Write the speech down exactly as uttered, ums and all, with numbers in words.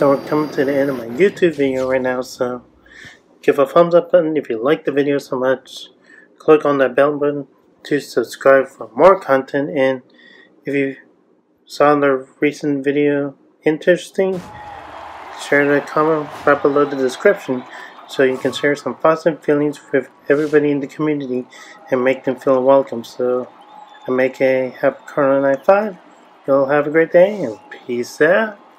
So we're coming to the end of my YouTube video right now, so give a thumbs up button if you like the video so much. Click on that bell button to subscribe for more content, and if you saw the recent video interesting, share the comment right below the description so you can share some thoughts and feelings with everybody in the community and make them feel welcome. So I make a HappyKarl zero nine five. You'll have a great day and peace out.